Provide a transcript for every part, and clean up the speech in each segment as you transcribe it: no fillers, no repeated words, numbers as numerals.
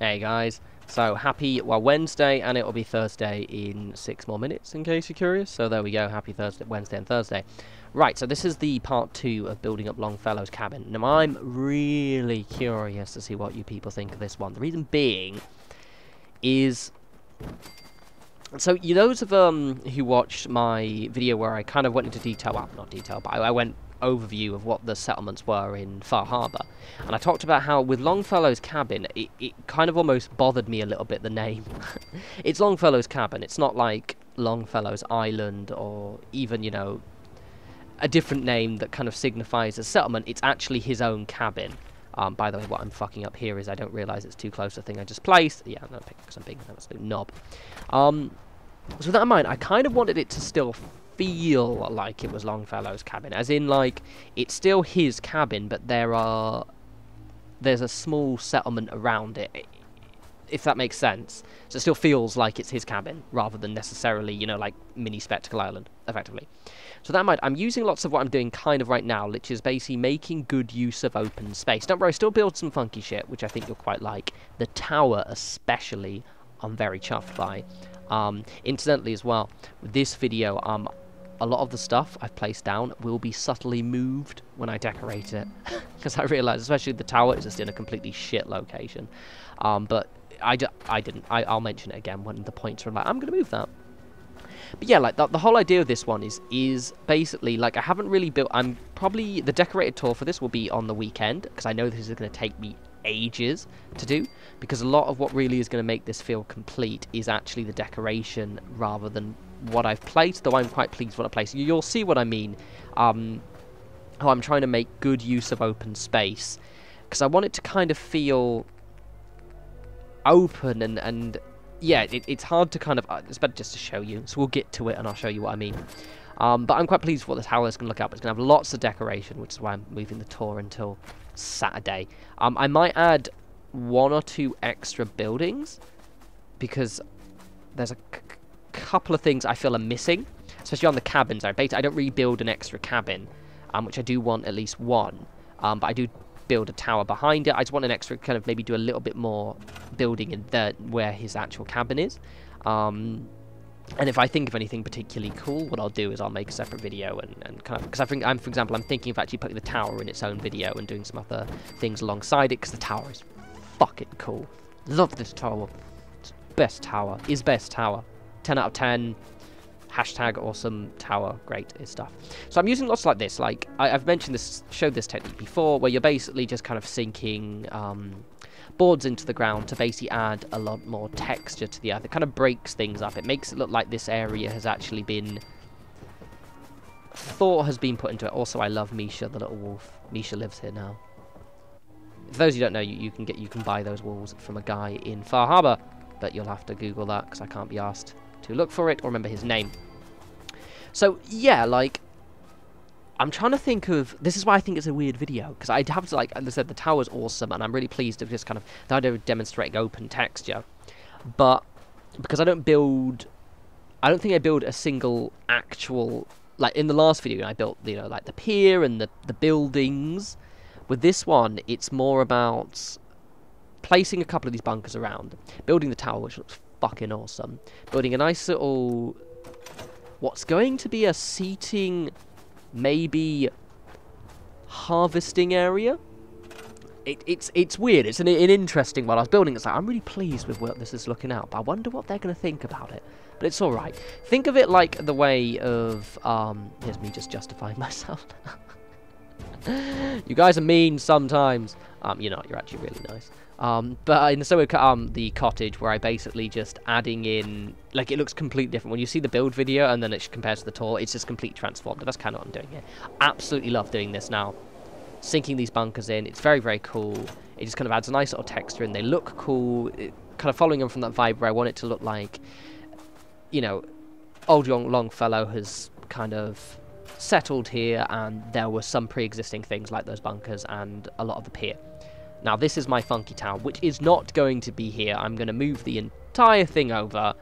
Hey guys, so happy Wednesday, and it'll be Thursday in 6 more minutes in case you're curious. So there we go, happy Thursday, Wednesday and Thursday. Right, so this is the part 2 of building up Longfellow's Cabin. Now I'm really curious to see what you people think of this one. The reason being is, so you those of who watched my video where I kind of went into detail, well, not detail, but I went overview of what the settlements were in Far Harbor, and I talked about how with Longfellow's Cabin it kind of almost bothered me a little bit, the name. It's Longfellow's Cabin, it's not like Longfellow's Island or even, you know, a different name that kind of signifies a settlement. It's actually his own cabin. By the way, what I'm fucking up here is I don't realise it's too close to the thing I just placed. Yeah, I'm going to pick some big absolute knob. So with that in mind, I kind of wanted it to still feel like it was Longfellow's Cabin, as in, like, it's still his cabin, but there's a small settlement around it, if that makes sense. So it still feels like it's his cabin, rather than necessarily, you know, like, mini Spectacle Island, effectively. So that might, I'm using lots of what I'm doing kind of right now, which is basically making good use of open space. Don't worry, I still build some funky shit, which I think you'll quite like. The tower, especially, I'm very chuffed by. Incidentally as well, with this video, a lot of the stuff I've placed down will be subtly moved when I decorate it. Because I realised, especially the tower, is just in a completely shit location. But I'll mention it again when the points are like, I'm going to move that. But yeah, like, the whole idea of this one is basically, like, I haven't really built... I'm probably... The decorated tour for this will be on the weekend, because I know this is going to take me ages to do, because a lot of what really is going to make this feel complete is actually the decoration rather than what I've placed, though I'm quite pleased with what I placed. You'll see what I mean, how I'm trying to make good use of open space, because I want it to kind of feel open and yeah, it's hard to kind of, it's better just to show you, so we'll get to it and I'll show you what I mean. But I'm quite pleased with what the tower is going to look up. It's going to have lots of decoration, which is why I'm moving the tour until Saturday. I might add 1 or 2 extra buildings, because there's a couple of things I feel are missing, especially on the cabins. I don't really build an extra cabin, which I do want at least 1, but I do build a tower behind it. I just want an extra, kind of maybe do a little bit more building in there where his actual cabin is. And if I think of anything particularly cool, what I'll do is I'll make a separate video and kind of... Because I think, for example, I'm thinking of actually putting the tower in its own video and doing some other things alongside it, because the tower is fucking cool. Love this tower. It's best tower. Is best tower. 10 out of 10. Hashtag awesome tower. Great is stuff. So I'm using lots like this. Like, I've mentioned this... Showed this technique before, where you're basically just kind of sinking... boards into the ground to basically add a lot more texture to the earth. It kind of breaks things up. It makes it look like this area has actually been... Thought has been put into it. Also, I love Misha, the little wolf. Misha lives here now. For those who don't know, you can buy those wolves from a guy in Far Harbor, but you'll have to Google that, because I can't be asked to look for it or remember his name. So, yeah, like... I'm trying to think of... This is why I think it's a weird video, because I'd have to, like... As I said, the tower's awesome, and I'm really pleased with just kind of... The idea of demonstrating open texture. But... Because I don't build... I don't think I build a single actual... Like, in the last video, I built, you know, like, the pier and the buildings. With this one, it's more about... Placing a couple of these bunkers around. Building the tower, which looks fucking awesome. Building a nice little... What's going to be a seating... Maybe harvesting area. It's weird. It's an interesting one. I was building. It's like, I'm really pleased with what this is looking out. But I wonder what they're going to think about it. But it's all right. Think of it like the way of. Here's me just justifying myself. You guys are mean sometimes. You're not. You're actually really nice. But in the summer, the cottage, where I basically just adding in, like, it looks completely different. When you see the build video and then it compares to the tour, it's just completely transformed. That's kind of what I'm doing here. Absolutely love doing this now. Sinking these bunkers in. It's very, very cool. It just kind of adds a nice little texture and they look cool. It, kind of following on from that vibe where I want it to look like, you know, old Longfellow has kind of settled here and there were some pre-existing things like those bunkers and a lot of the pier. Now, this is my funky tower, which is not going to be here. I'm going to move the entire thing over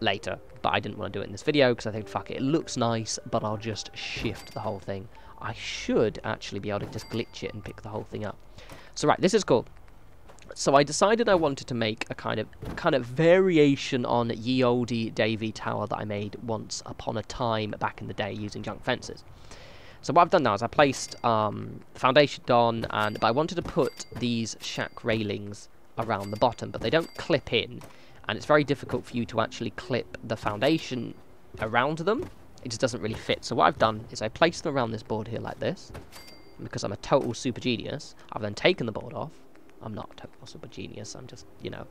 later, but I didn't want to do it in this video because I think, fuck it, it looks nice, but I'll just shift the whole thing. I should actually be able to just glitch it and pick the whole thing up. So, right, this is cool. So I decided I wanted to make a kind of variation on Ye Olde Davy Tower that I made once upon a time back in the day using junk fences. So what I've done now is I placed the foundation on, but I wanted to put these shack railings around the bottom, but they don't clip in, and it's very difficult for you to actually clip the foundation around them. It just doesn't really fit. So what I've done is I placed them around this board here like this, and because I'm a total super genius, I've then taken the board off. I'm not a total super genius, I'm just, you know,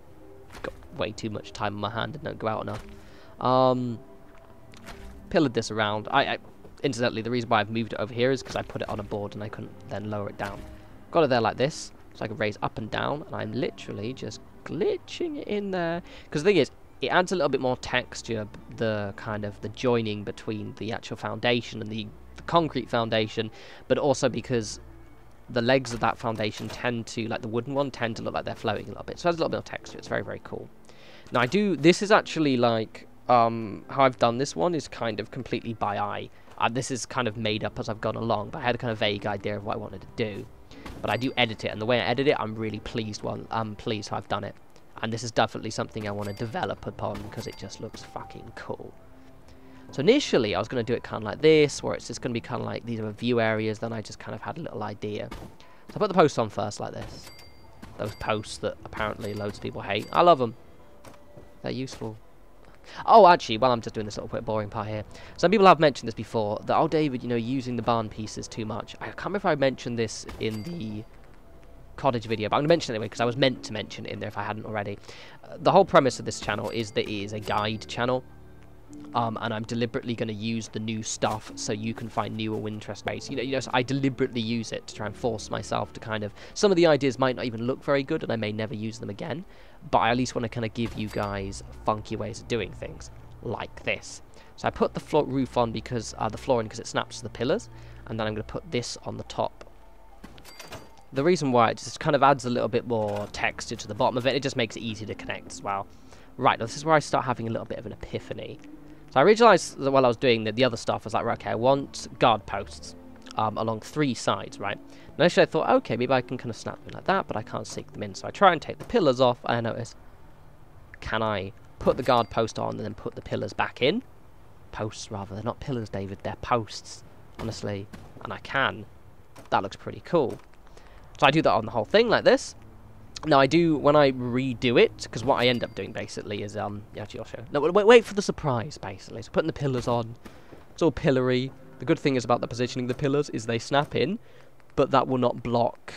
got way too much time on my hand and don't go out enough. Pillared this around. Incidentally, the reason why I've moved it over here is because I put it on a board and I couldn't then lower it down. Got it there like this, so I can raise up and down, and I'm literally just glitching it in there. Because the thing is, it adds a little bit more texture, the kind of the joining between the actual foundation and the concrete foundation, but also because the legs of that foundation tend to, like the wooden one, tend to look like they're floating a little bit. So it has a little bit of texture. It's very, very cool. Now this is actually like, how I've done this one is kind of completely by eye. This is kind of made up as I've gone along, but I had a kind of vague idea of what I wanted to do. But I do edit it, and the way I edit it, I'm really pleased. I'm pleased how I've done it. And this is definitely something I want to develop upon because it just looks fucking cool. So initially, I was going to do it kind of like this, where it's just going to be kind of like, these are view areas, then I just kind of had a little idea. So I put the posts on first, like this. Those posts that apparently loads of people hate. I love them. They're useful. Oh, actually, well, I'm just doing this little quick boring part here. Some people have mentioned this before, that, oh, David, you know, using the barn pieces too much. I can't remember if I mentioned this in the cottage video, but I'm going to mention it anyway, because I was meant to mention it in there if I hadn't already. The whole premise of this channel is that it is a guide channel. And I'm deliberately going to use the new stuff so you can find new or interest base. You know, so I deliberately use it to try and force myself to kind of... Some of the ideas might not even look very good, and I may never use them again. But I at least want to kind of give you guys funky ways of doing things like this. So I put the roof on because the flooring, because it snaps to the pillars, and then I'm going to put this on the top. The reason why, it just kind of adds a little bit more texture to the bottom of it. It just makes it easy to connect as well. Right, now this is where I start having a little bit of an epiphany. So I realised that while I was doing the other stuff, I was like, right, okay, I want guard posts along three sides, right? And initially I thought, okay, maybe I can kind of snap them in like that, but I can't sink them in. So I try and take the pillars off, and I notice, can I put the guard post on and then put the pillars back in? Posts, rather. They're not pillars, David. They're posts, honestly. And I can. That looks pretty cool. So I do that on the whole thing like this. Now I do, when I redo it, because what I end up doing basically is, actually I'll show. No, wait for the surprise basically. So putting the pillars on, it's all pillory. The good thing is about the positioning of the pillars is they snap in, but that will not block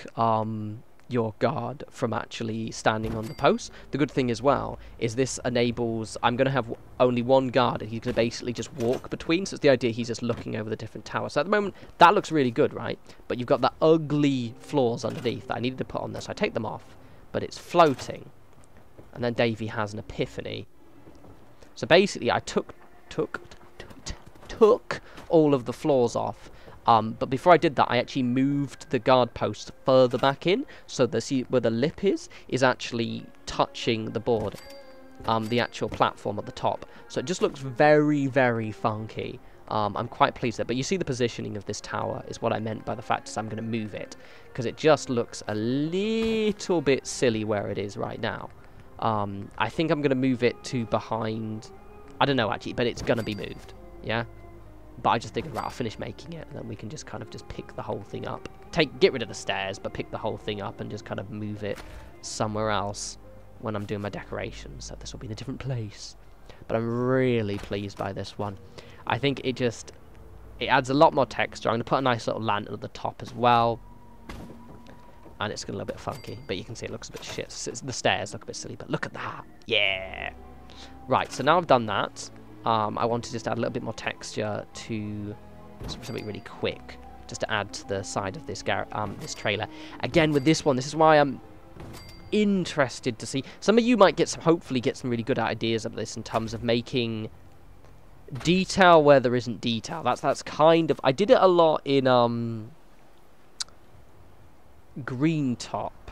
your guard from actually standing on the post. The good thing as well is this enables, I'm going to have only one guard and he's going to basically just walk between. So it's the idea he's just looking over the different towers. So at the moment, that looks really good, right? But you've got the ugly floors underneath that I needed to put on there, so I take them off. But it's floating, and then Davy has an epiphany. So basically, I took all of the floors off, but before I did that, I actually moved the guard post further back in, so the see where the lip is actually touching the board, the actual platform at the top. So it just looks very, very funky. I'm quite pleased with it, but you see the positioning of this tower is what I meant by the fact is I'm going to move it, because it just looks a little bit silly where it is right now. I think I'm going to move it to behind, I don't know actually, but it's going to be moved, yeah? But I just think, right, I'll finish making it, and then we can just kind of just pick the whole thing up. Get rid of the stairs, but pick the whole thing up and just kind of move it somewhere else when I'm doing my decorations, so this will be in a different place. But I'm really pleased by this one. I think it adds a lot more texture. I'm going to put a nice little lantern at the top as well. And it's going to look a bit funky, but you can see it looks a bit shit. The stairs look a bit silly, but look at that. Yeah. Right, so now I've done that. I want to just add a little bit more texture to something really quick, just to add to the side of this, this trailer. Again, with this one, this is why I'm interested to see. Some of you might get some, hopefully get some really good ideas of this in terms of making detail where there isn't detail. That's kind of, I did it a lot in Green Top,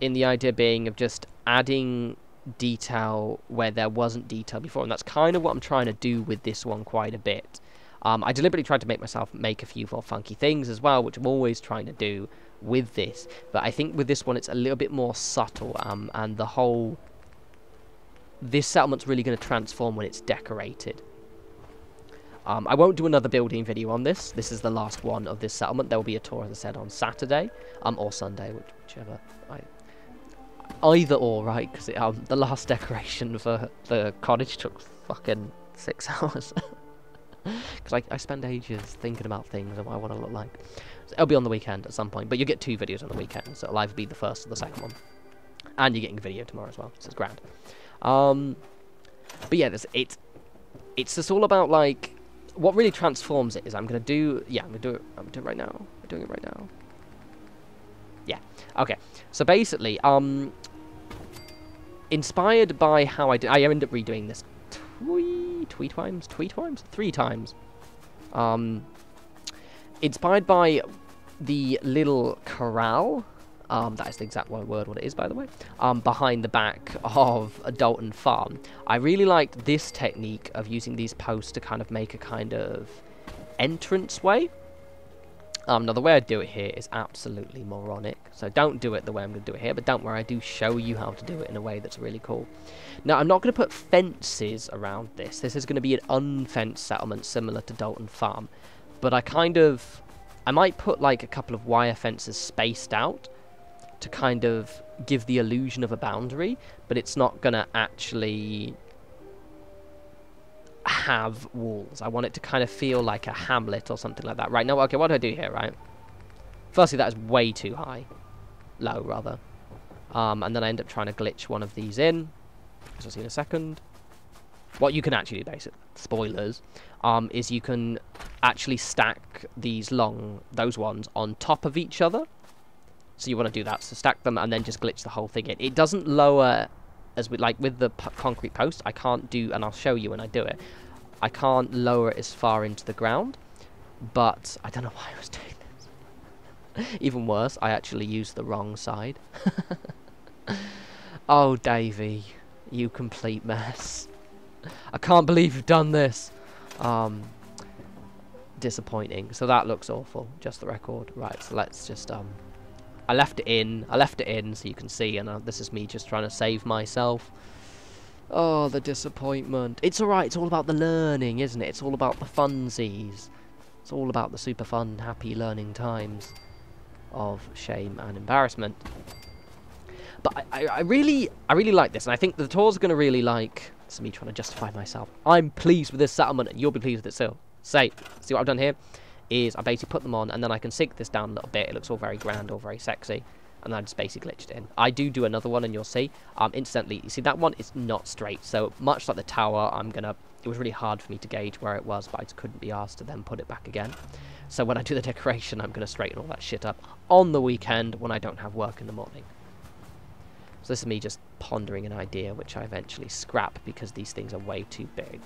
in the idea being of just adding detail where there wasn't detail before, and that's kind of what I'm trying to do with this one quite a bit. I deliberately tried to make myself make a few more funky things as well, which I'm always trying to do with this, but I think with this one it's a little bit more subtle, and the whole... This settlement's really going to transform when it's decorated. I won't do another building video on this. This is the last one of this settlement. There will be a tour, as I said, on Saturday or Sunday, whichever. Either or, right? Because the last decoration for the cottage took fucking 6 hours. Because I spend ages thinking about things and what I want to look like. So it'll be on the weekend at some point, but you'll get 2 videos on the weekend. So it'll either be the first or the second one. And you're getting a video tomorrow as well, so it's grand. But yeah, it's just all about, like, what really transforms it is I'm doing it right now. Yeah, okay. So basically, inspired by how I end up redoing this three times. Inspired by the little corral, that is the exact word what it is, by the way, behind the back of Dalton Farm. I really liked this technique of using these posts to kind of make a kind of entranceway. Now, the way I do it here is absolutely moronic, so don't do it the way I'm going to do it here, but don't worry, I do show you how to do it in a way that's really cool. Now, I'm not going to put fences around this. This is going to be an unfenced settlement similar to Dalton Farm, but I might put, like, a couple of wire fences spaced out to kind of give the illusion of a boundary, but it's not going to actually have walls. I want it to kind of feel like a hamlet or something like that. Right, now, okay, what do I do here, right? Firstly, that is way too high. Low, rather. And then I end up trying to glitch one of these in, as I'll see in a second. What you can actually do, basically, spoilers, is you can actually stack those ones on top of each other. So you want to do that, so stack them and then just glitch the whole thing in. It doesn't lower... Like with the concrete post, I can't do, and I'll show you when I do it, I can't lower it as far into the ground, but I don't know why I was doing this. Even worse, I actually used the wrong side. Oh, Davey, you complete mess. I can't believe you've done this. Disappointing. So that looks awful, just the record. Right, so let's just... I left it in so you can see, and this is me just trying to save myself. Oh, the disappointment. It's alright, it's all about the learning, isn't it? It's all about the funsies. It's all about the super fun, happy learning times of shame and embarrassment. But I really like this, and I think the tour's going to really like... It's me trying to justify myself. I'm pleased with this settlement, and you'll be pleased with it still. See what I've done here? Is I basically put them on, and then I can sink this down a little bit. It looks all very grand, all very sexy, and I just basically glitched it in. I do another one, and you'll see. Instantly, you see that one is not straight. So much like the tower, It was really hard for me to gauge where it was, but I just couldn't be asked to then put it back again. So when I do the decoration, I'm gonna straighten all that shit up on the weekend when I don't have work in the morning. So this is me just pondering an idea, which I eventually scrap because these things are way too big.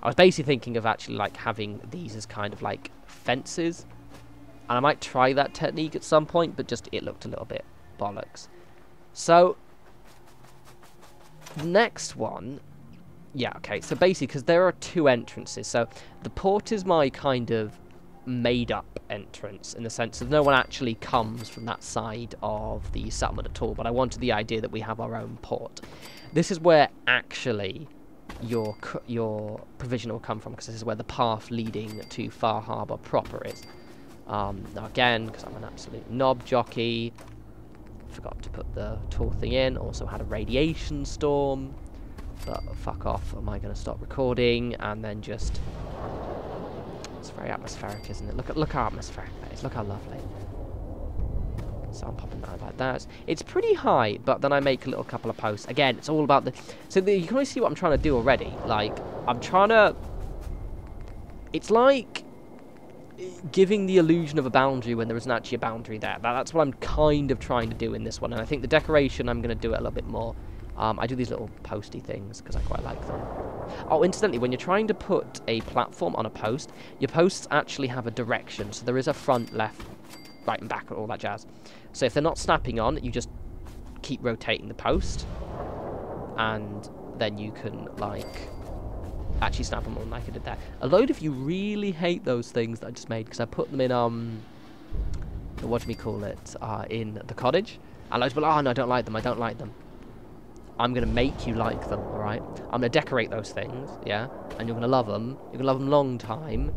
I was basically thinking of actually, like, having these as kind of, like, fences. And I might try that technique at some point, but just it looked a little bit bollocks. So, the next one... Yeah, okay, so basically, because there are 2 entrances. So, the port is my kind of made-up entrance, in the sense that no one actually comes from that side of the settlement at all. But I wanted the idea that we have our own port. This is where, actually... your provision will come from, because this is where the path leading to Far Harbor proper is. Now again, because I'm an absolute knob jockey, forgot to put the tall thing in, also had a radiation storm, but fuck off, am I going to stop recording and then just... It's very atmospheric, isn't it? Look how atmospheric that is, look how lovely. So I'm popping that like that. It's pretty high, but then I make a little couple of posts. Again, it's all about the... you can always see what I'm trying to do already. Like, I'm trying to... It's like giving the illusion of a boundary when there isn't actually a boundary there. That's what I'm kind of trying to do in this one. And I think the decoration, I'm going to do it a little bit more. I do these little posty things because I quite like them. Oh, incidentally, when you're trying to put a platform on a post, your posts actually have a direction. So there is a front, left... right and back and all that jazz. So if they're not snapping on, you just keep rotating the post, and then you can, like, actually snap them on like I did there. A load of you really hate those things that I just made, because I put them in the whatchamacallit are in the cottage. And loads of people, oh no, I don't like them, I don't like them. I'm going to make you like them, alright? I'm going to decorate those things, yeah? And you're going to love them. You're going to love them long time.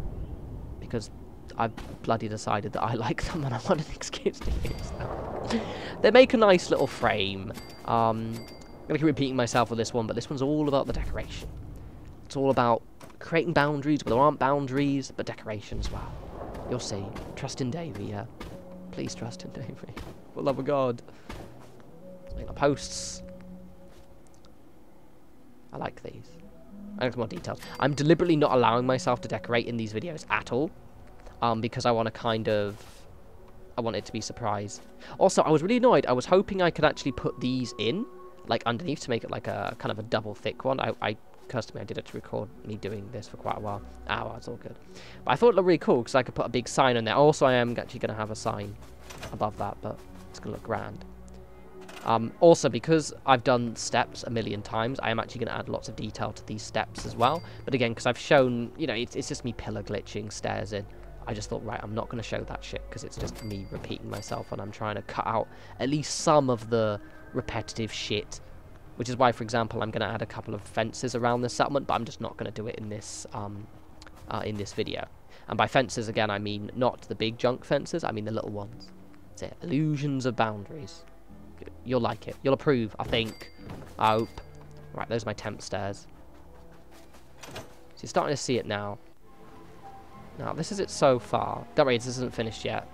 Because I've bloody decided that I like them and I want an excuse to use them. They make a nice little frame. I'm going to keep repeating myself with this one, but this one's all about the decoration. It's all about creating boundaries, but there aren't boundaries, but decoration as well. You'll see. Trust in Davy, yeah? Please trust in Davy. For the love of God. Let's make our posts. I like these. I like more details. I'm deliberately not allowing myself to decorate in these videos at all, because I want to kind of... I want it to be a surprise. Also, I was really annoyed. I was hoping I could actually put these in, like, underneath to make it, like, a kind of a double thick one. I cursed me. I did it to record me doing this for quite a while. Ah, well, it's all good. But I thought it looked really cool, because I could put a big sign on there. Also, I am actually going to have a sign above that, but it's going to look grand. Also, because I've done steps a million times, I am actually going to add lots of detail to these steps as well. But again, because I've shown, you know, it's just me pillar glitching stairs in. I just thought, right, I'm not going to show that shit because it's just me repeating myself, and I'm trying to cut out at least some of the repetitive shit. Which is why, for example, I'm going to add a couple of fences around this settlement, but I'm just not going to do it in this video. And by fences, again, I mean not the big junk fences, I mean the little ones. That's it. Illusions of boundaries. You'll like it. You'll approve, I think. I hope. Right, those are my temp stairs. So you're starting to see it now. Now, this is it so far. Don't worry, this isn't finished yet.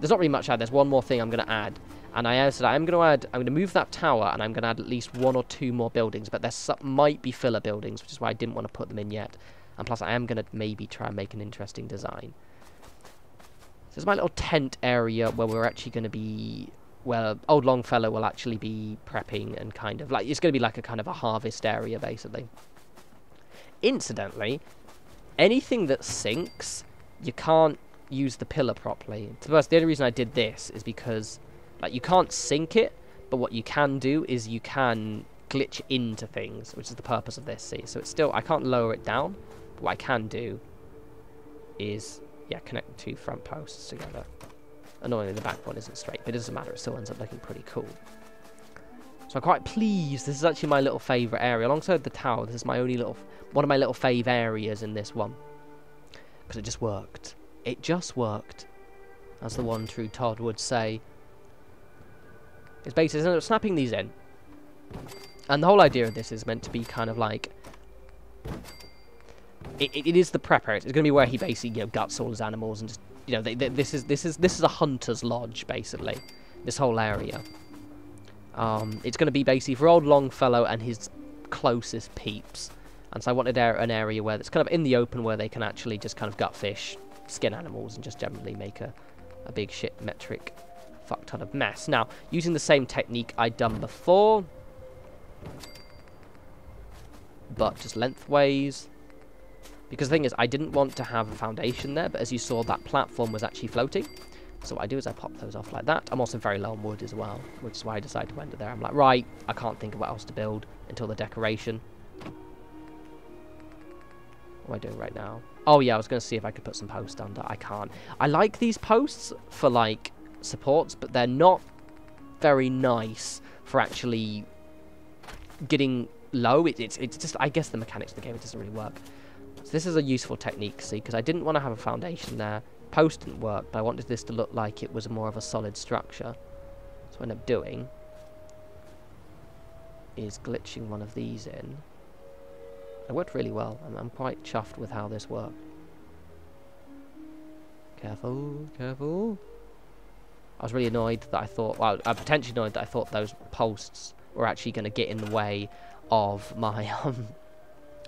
There's not really much to add. There's one more thing I'm going to add. And I said I'm going to add... I'm going to move that tower, and I'm going to add at least one or two more buildings. But there might be filler buildings, which is why I didn't want to put them in yet. And plus, I am going to maybe try and make an interesting design. So there's my little tent area where we're actually going to be... Well, Old Longfellow will actually be prepping and kind of like, it's going to be like a kind of a harvest area, basically. Incidentally, anything that sinks, you can't use the pillar properly. So the only reason I did this is because, like, you can't sink it, but what you can do is you can glitch into things, which is the purpose of this, see? So it's still, I can't lower it down, but what I can do is, yeah, connect two front posts together. Annoyingly, the back one isn't straight, but it doesn't matter. It still ends up looking pretty cool. So I'm quite pleased. This is actually my little favourite area. Alongside the tower, this is my only little... One of my little fave areas in this one. Because it just worked. It just worked. As the one true Todd would say. It's basically ended up snapping these in. And the whole idea of this is meant to be kind of like... It is the prep area. It's going to be where he basically, you know, guts all his animals and just... You know, this is a hunter's lodge, basically. This whole area. It's going to be basically for Old Longfellow and his closest peeps. And so I wanted an area where it's kind of in the open, where they can actually just kind of gut fish, skin animals, and just generally make a big shit metric fuck ton of mess. Now, using the same technique I'd done before, but just lengthways. Because the thing is, I didn't want to have a foundation there, but as you saw, that platform was actually floating. So what I do is I pop those off like that. I'm also very low on wood as well, which is why I decided to end it there. I'm like, right, I can't think of what else to build until the decoration. What am I doing right now? Oh, yeah, I was going to see if I could put some posts under. I can't. I like these posts for, like, supports, but they're not very nice for actually getting low. It's just, I guess, the mechanics of the game, it doesn't really work. So this is a useful technique, see, because I didn't want to have a foundation there. Post didn't work, but I wanted this to look like it was more of a solid structure. So what I end up doing is glitching one of these in. It worked really well. I'm quite chuffed with how this worked. Careful, careful. I was really annoyed that I thought, well, I'm potentially annoyed that I thought those posts were actually going to get in the way of my...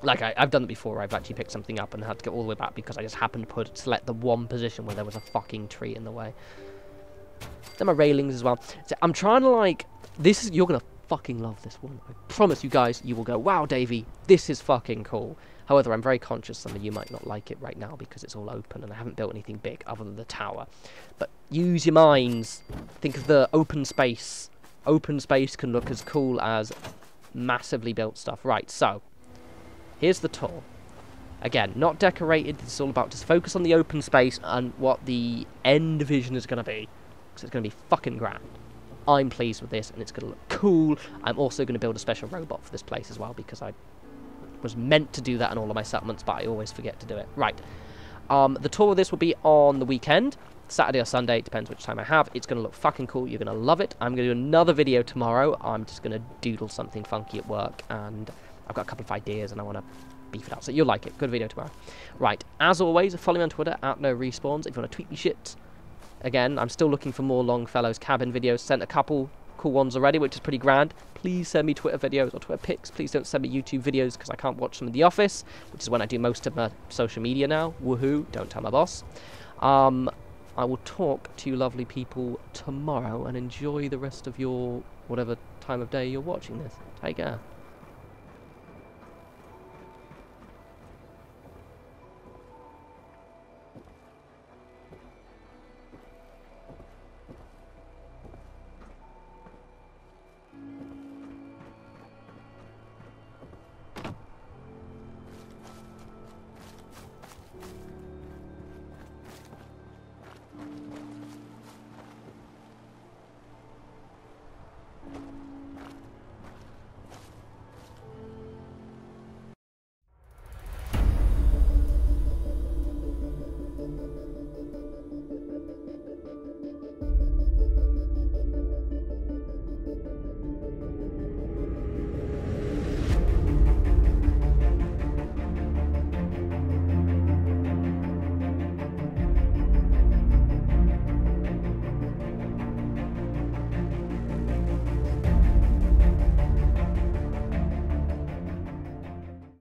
Like, I've done it before, I've actually picked something up and had to go all the way back because I just happened to select the one position where there was a fucking tree in the way. Then my railings as well. So I'm trying to, like, this is, you're going to fucking love this one. I promise you guys, you will go, wow, Davey, this is fucking cool. However, I'm very conscious some of you might not like it right now because it's all open and I haven't built anything big other than the tower. But use your minds. Think of the open space. Open space can look as cool as massively built stuff. Right, so... Here's the tour. Again, not decorated. It's all about just focus on the open space and what the end vision is going to be. because it's going to be fucking grand. I'm pleased with this, and it's going to look cool. I'm also going to build a special robot for this place as well, because I was meant to do that in all of my settlements, but I always forget to do it. Right. The tour of this will be on the weekend, Saturday or Sunday, depends which time I have. It's going to look fucking cool. You're going to love it. I'm going to do another video tomorrow. I'm just going to doodle something funky at work, and I've got a couple of ideas, and I want to beef it up. So you'll like it. Good video tomorrow. Right. As always, follow me on Twitter, @NoRespawns. If you want to tweet me shit. Again, I'm still looking for more Longfellow's Cabin videos. Sent a couple cool ones already, which is pretty grand. Please send me Twitter videos or Twitter pics. Please don't send me YouTube videos because I can't watch them in the office, which is when I do most of my social media now. Woohoo. Don't tell my boss. I will talk to you lovely people tomorrow, and enjoy the rest of your whatever time of day you're watching this. Take care.